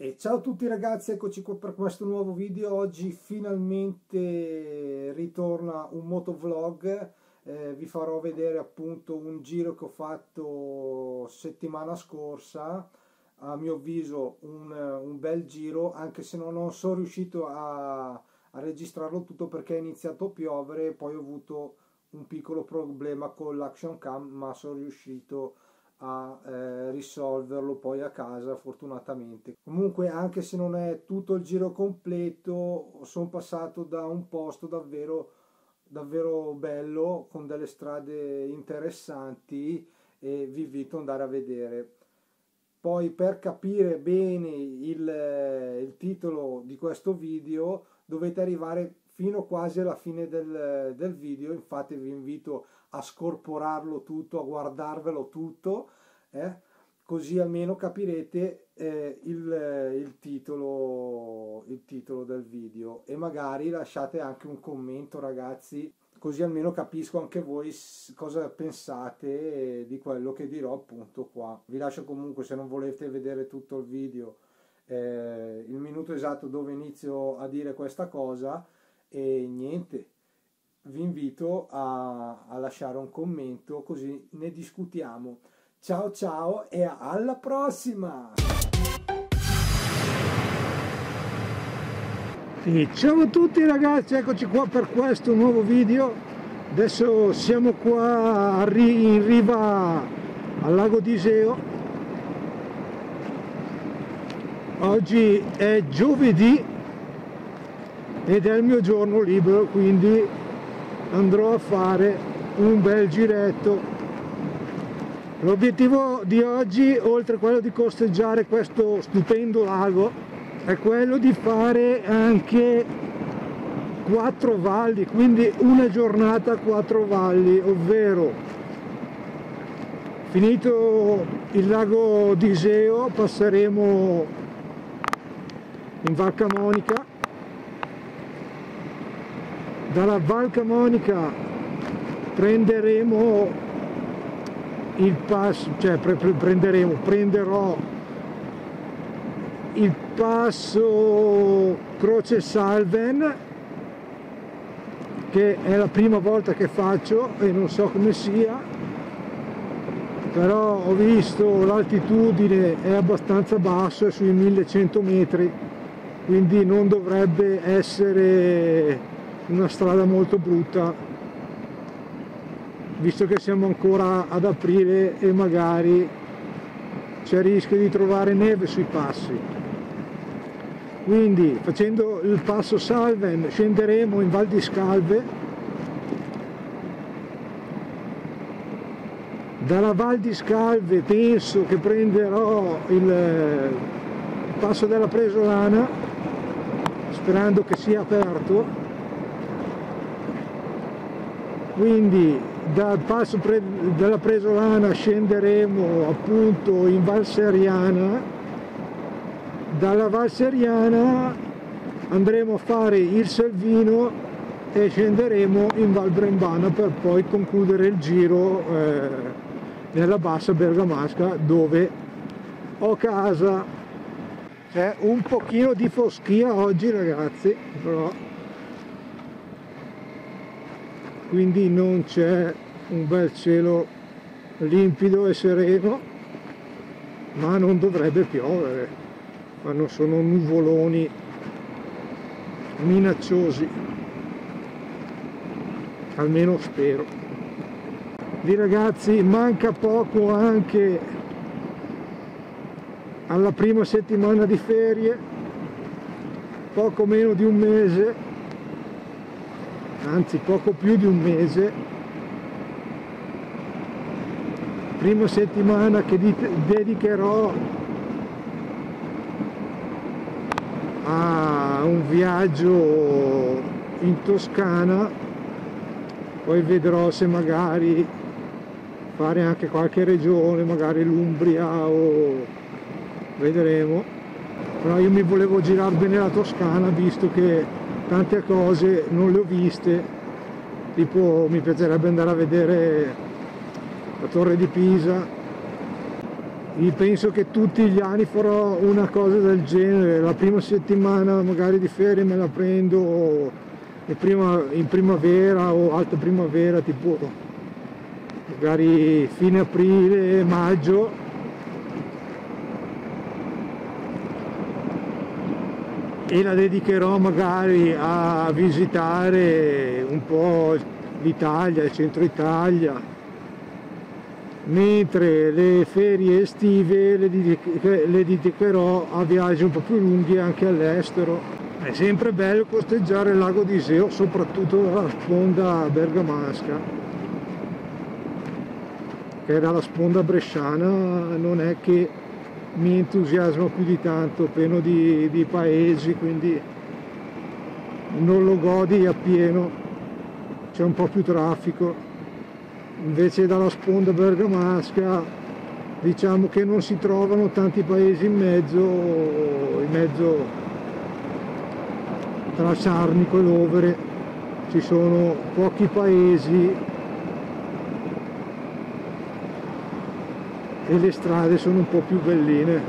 E ciao a tutti ragazzi, eccoci qua per questo nuovo video. Oggi finalmente ritorna un motovlog, vi farò vedere appunto un giro che ho fatto settimana scorsa, a mio avviso un bel giro, anche se non sono riuscito a registrarlo tutto perché è iniziato a piovere, poi ho avuto un piccolo problema con l'action cam, ma sono riuscito a risolverlo poi a casa fortunatamente. Comunque, anche se non è tutto il giro completo, sono passato da un posto davvero bello con delle strade interessanti e vi invito ad andare a vedere. Poi, per capire bene il titolo di questo video, dovete arrivare fino quasi alla fine del video, infatti vi invito a scorporarlo tutto, a guardarvelo tutto, così almeno capirete il titolo del video, e magari lasciate anche un commento ragazzi, così almeno capisco anche voi cosa pensate di quello che dirò appunto qua. Vi lascio comunque, se non volete vedere tutto il video, il minuto esatto dove inizio a dire questa cosa. E niente, vi invito a lasciare un commento così ne discutiamo. Ciao ciao e alla prossima! E ciao a tutti ragazzi, eccoci qua per questo nuovo video. Adesso siamo qua in riva al Lago d'Iseo. Oggi è giovedì ed è il mio giorno libero, quindi andrò a fare un bel giretto. L'obiettivo di oggi, oltre a quello di costeggiare questo stupendo lago, è quello di fare anche 4 valli, quindi una giornata 4 valli, ovvero finito il Lago d'Iseo passeremo in Val Camonica, dalla Val Camonica prenderemo il passo, prenderò il passo Croce Salven, che è la prima volta che faccio e non so come sia, però ho visto l'altitudine è abbastanza bassa, sui 1100 metri, quindi non dovrebbe essere una strada molto brutta, visto che siamo ancora ad aprile e magari c'è il rischio di trovare neve sui passi. Quindi, facendo il passo Salven, scenderemo in Val di Scalve. Dalla Val di Scalve penso che prenderò il passo della Presolana, sperando che sia aperto. Quindi dal passo della Presolana scenderemo appunto in Val Seriana, dalla Val Seriana andremo a fare il Selvino e scenderemo in Val Brembana per poi concludere il giro nella bassa bergamasca, dove ho casa. C'è un pochino di foschia oggi ragazzi, però quindi non c'è un bel cielo limpido e sereno, ma non dovrebbe piovere, ma non sono nuvoloni minacciosi, almeno spero. Lì ragazzi manca poco anche alla prima settimana di ferie, poco meno di un mese, anzi poco più di un mese, prima settimana che dedicherò a un viaggio in Toscana, poi vedrò se magari fare anche qualche regione, magari l'Umbria, o vedremo, però io mi volevo girare bene la Toscana, visto che tante cose non le ho viste, tipo mi piacerebbe andare a vedere la Torre di Pisa, Io penso che tutti gli anni farò una cosa del genere, la prima settimana magari di ferie me la prendo in primavera o alta primavera, tipo magari fine aprile, maggio. E la dedicherò magari a visitare un po' l'Italia, il centro Italia. Mentre le ferie estive le dedicherò a viaggi un po' più lunghi anche all'estero. È sempre bello costeggiare il lago d'Iseo, soprattutto dalla sponda bergamasca, che dalla sponda bresciana non è che mi entusiasma più di tanto, pieno di paesi, quindi non lo godi appieno, c'è un po' più traffico. Invece dalla sponda bergamasca diciamo che non si trovano tanti paesi in mezzo tra Sarnico e Lovere, ci sono pochi paesi e le strade sono un po' più belline.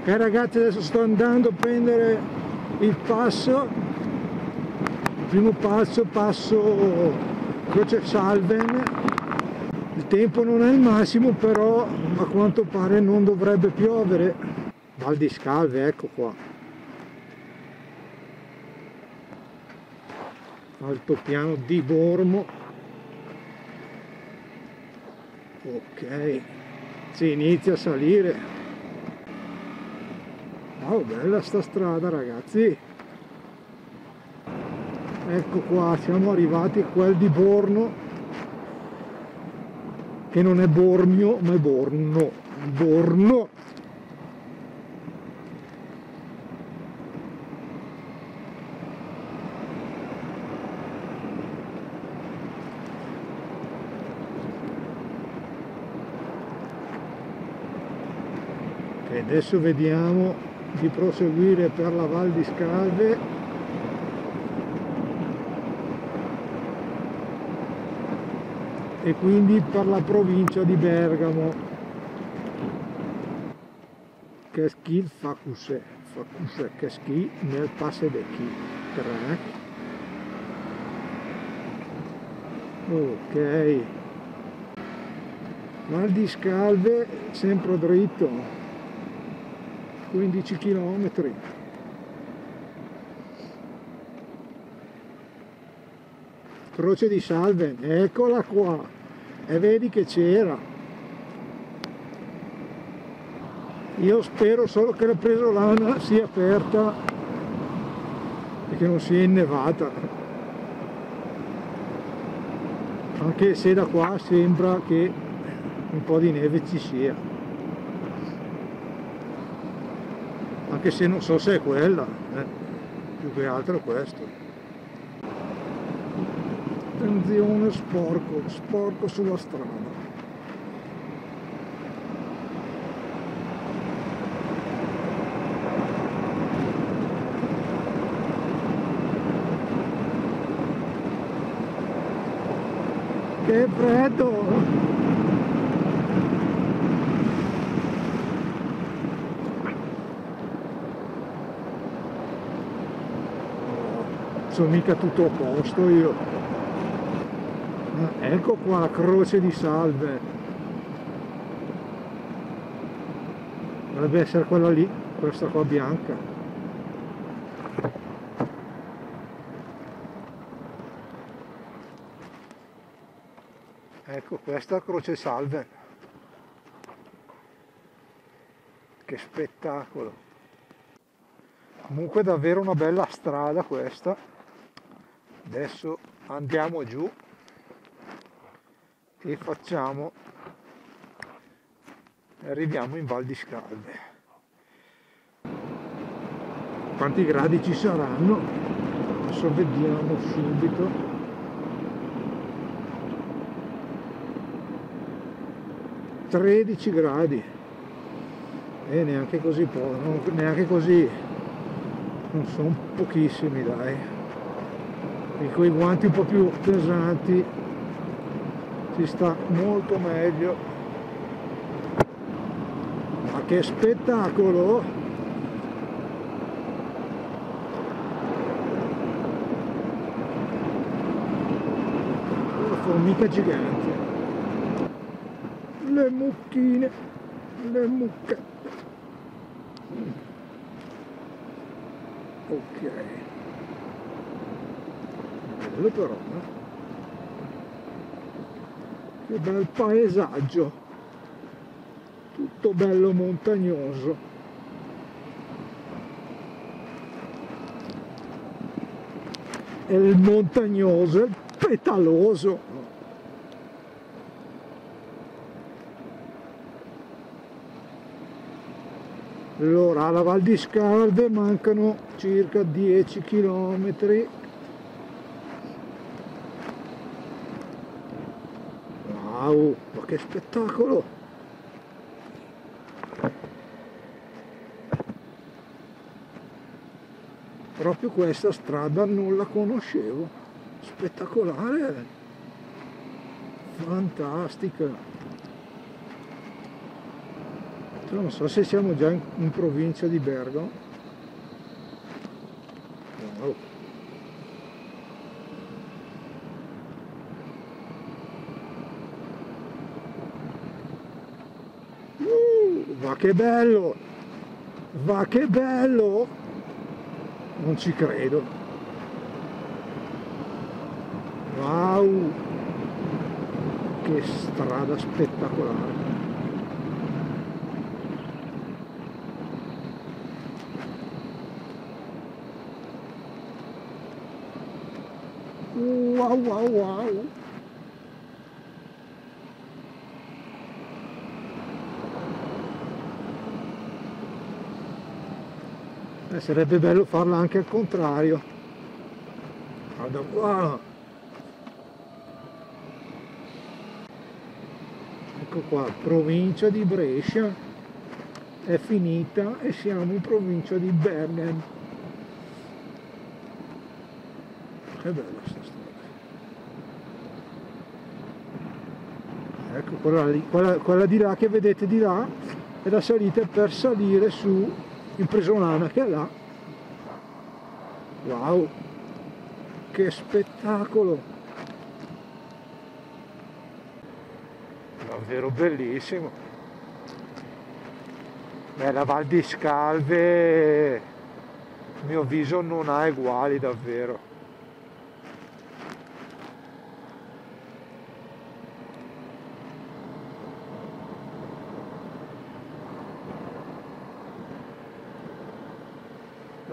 Ok ragazzi, adesso sto andando a prendere il passo, il primo passo Croce Salven. Il tempo non è il massimo, però a quanto pare non dovrebbe piovere. Val di Scalve, ecco qua. Altopiano di Bormo. Ok, si inizia a salire. Wow, bella sta strada ragazzi. Ecco qua, siamo arrivati a quel di Borno, che non è Bormio ma è Borno. Borno! E adesso vediamo di proseguire per la Val di Scalve. E quindi per la provincia di Bergamo, che schi il Facuse, che schi nel passe vecchi 3. Ok, Val di Scalve sempre dritto, 15 km. Croce di Salven, eccola qua, e vedi che c'era. Io spero solo che la Presolana sia aperta e che non sia innevata, anche se da qua sembra che un po' di neve ci sia, anche se non so se è quella, più che altro questo. Attenzione, sporco sulla strada. Che freddo! Sono mica tutto a posto io. Ecco qua la Croce di Salve, dovrebbe essere quella lì, questa qua bianca. Ecco questa Croce Salve, che spettacolo. Comunque è davvero una bella strada questa. Adesso andiamo giù e facciamo, arriviamo in Val di Scalve. Quanti gradi ci saranno? Adesso vediamo subito. -13 gradi, e neanche così poco, neanche così, non sono pochissimi dai, e con i guanti un po' più pesanti si sta molto meglio. che spettacolo! La formica gigante, le mucchine, le mucche. Ok, bello però, eh? Che bel paesaggio, tutto bello montagnoso. E il montagnoso, il petaloso. Allora, alla Val di Scalve mancano circa 10 chilometri. Wow, ma che spettacolo! Proprio questa strada non la conoscevo. Spettacolare! Fantastica! Non so se siamo già in provincia di Bergamo. Wow. Va che bello! Va che bello! Non ci credo! Wow! Che strada spettacolare! Wow wow wow! Sarebbe bello farla anche al contrario. Guarda qua, ecco qua, provincia di Brescia è finita e siamo in provincia di Bergamo. Che bella sta strada. Ecco quella lì, quella di là che vedete di là è la salita per salire su in Presolana, che è là. Wow, che spettacolo, davvero bellissimo. Beh, la Val di Scalve a mio avviso non ha uguali, davvero.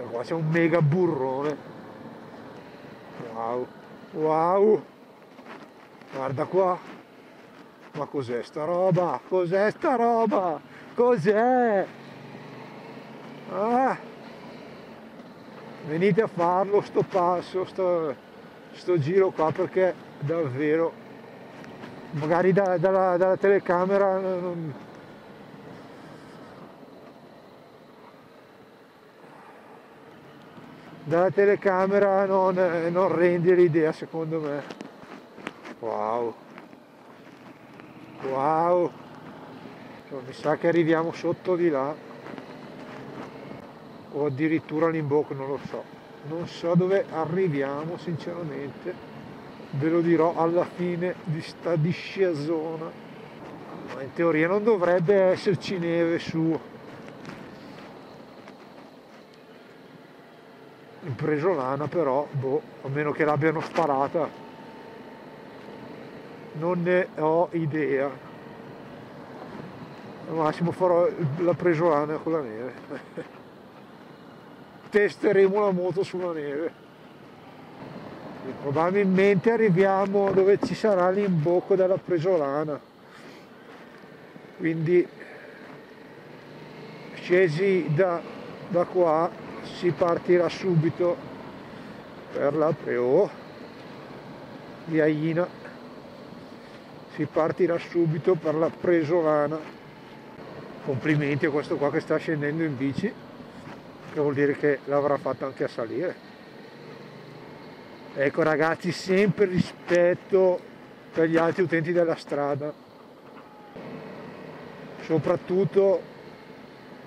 Qua c'è un mega burrone. Wow, wow, guarda qua. Ma cos'è sta roba? Cos'è sta roba? Cos'è? Ah. Venite a farlo sto passo, sto giro qua, perché davvero magari dalla telecamera non... Dalla telecamera non rende l'idea, secondo me. Wow, wow, mi sa che arriviamo sotto di là o addirittura all'imbocco, non lo so, non so dove arriviamo sinceramente, ve lo dirò alla fine di sta discesona. Ma in teoria non dovrebbe esserci neve su in Presolana, però boh, a meno che l'abbiano sparata non ne ho idea. Al massimo farò la Presolana con la neve. Testeremo la moto sulla neve. E probabilmente arriviamo dove ci sarà l'imbocco della Presolana, quindi scesi da qua si partirà subito per la Presolana. Complimenti a questo qua che sta scendendo in bici, che vuol dire che l'avrà fatta anche a salire. Ecco ragazzi, sempre rispetto per gli altri utenti della strada, soprattutto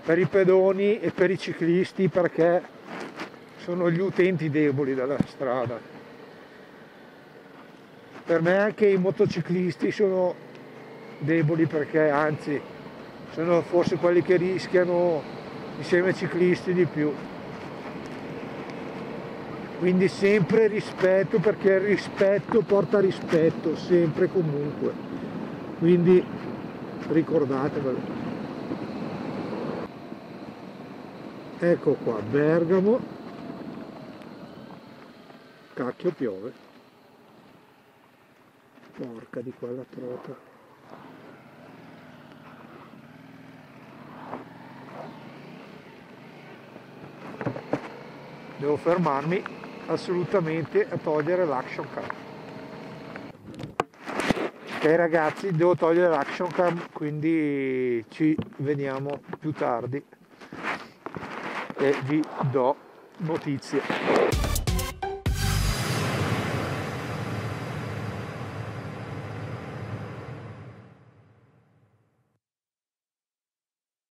per i pedoni e per i ciclisti, perché sono gli utenti deboli della strada. Per me anche i motociclisti sono deboli, perché anzi sono forse quelli che rischiano insieme ai ciclisti di più. Quindi sempre rispetto, perché il rispetto porta rispetto, sempre e comunque. Quindi ricordatevelo. Ecco qua, Bergamo. Cacchio, piove. Porca di quella trota. Devo fermarmi assolutamente a togliere l'action cam. Ok ragazzi, devo togliere l'action cam, quindi ci vediamo più tardi e vi do notizie.